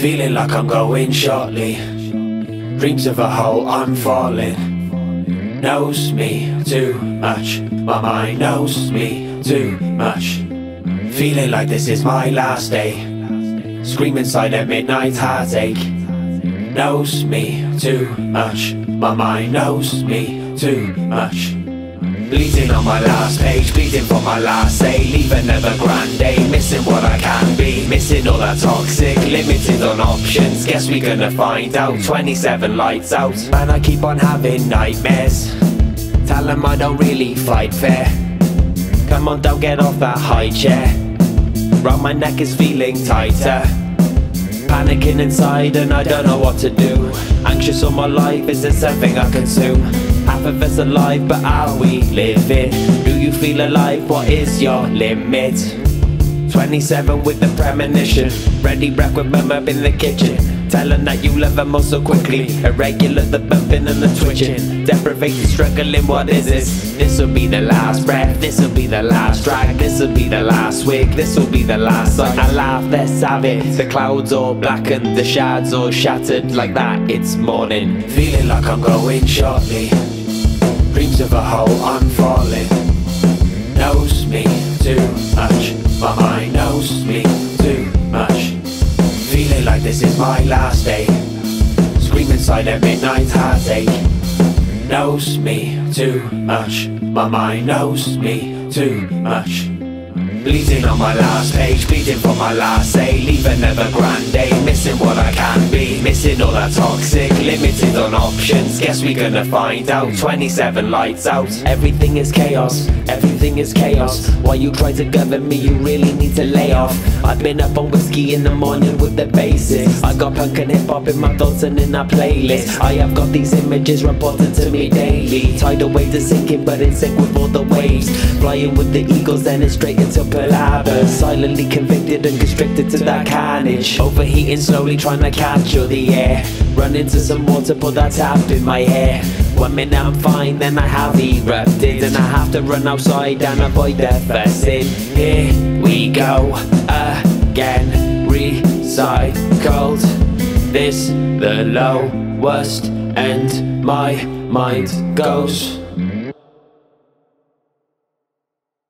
Feeling like I'm going shortly. Dreams of a hole, I'm falling. Knows me too much. My mind knows me too much. Feeling like this is my last day. Scream inside at midnight, heartache. Knows me too much. My mind knows me too much. Bleeding on my last page, bleeding for my last day. Leaving never grand day, missing what I can be. Missing all that toxic, limited on options. Guess we gonna find out, 27 lights out. Man, I keep on having nightmares. Tell them I don't really fight fair. Come on, don't get off that high chair. Round my neck is feeling tighter. Panicking inside and I don't know what to do. Anxious all my life, is there something I consume? Half of us alive, but are we living? Do you feel alive? What is your limit? 27 with the premonition. Ready, wreck with mum up in the kitchen. Telling that you love them all so quickly. Irregular, the bumping and the twitching. Deprivated, struggling, what is this? This'll be the last breath, this'll be the last drag. This'll be the last swig, this'll be the last sight. I laugh, let's have it. The clouds all blackened, the shards all shattered. Like that, it's morning. Feeling like I'm going shortly. Dreams of a hole, I'm falling. Knows me too much. My mind knows me too much. Feeling like this is my last day. Screaming silent midnight heartache. Knows me too much. My mind knows me too much. Bleeding on my last page, bleeding for my last day. Leaving never grand day, missing what I can be. Missing all that toxic, limited on options. Guess we gonna find out, 27 lights out. Everything is chaos, everything is chaos. While you try to govern me, you really need to lay off. I've been up on whiskey in the morning with the basics. I got punk and hip hop in my thoughts and in our playlist. I have got these images reported to me daily. Tidal waves are sinking but it's sick with all the waves. Flying with the eagles then it's straight into palabras. Silently convicted and constricted to that carnage. Overheating slowly trying to capture the air. Run into some water, put that tap in my hair. 1 minute I'm fine, then I have erupted. And I have to run outside and avoid the fussing. Here we go again. Recycled. This the lowest and my mind goes.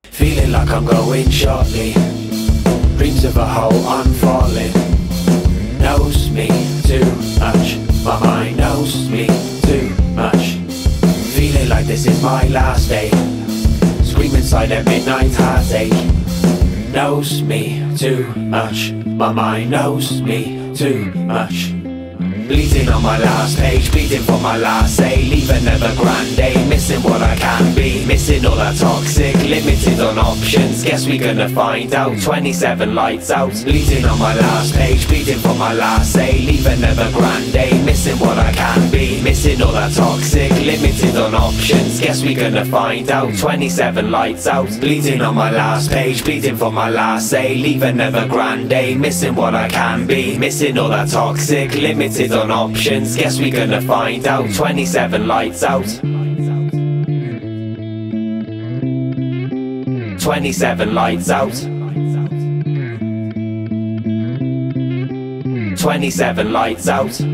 Feeling like I'm going shortly. Dreams of a hole, I'm falling. Knows me too much. My mind knows me too much. Feeling like this is my last day. Screaming silent midnight heartache. Knows me too much. My mind knows me too much. Bleeding on my last page, bleeding for my last day. Leaving never grand day, missing what I can be. Missing all that toxic, limited on options. Guess we gonna find out, 27 lights out. Bleeding on my last page, bleeding for my last day. Leaving never grand day, missing what I can be. Missing all that toxic, limited on options. Guess we gonna find out, 27 lights out. Bleeding on my last page, bleeding for my last day. Leaving never grand day, missing what I can be. Missing all that toxic, limited on options. Guess we gonna find out, 27 lights out. 27 lights out. 27 lights out.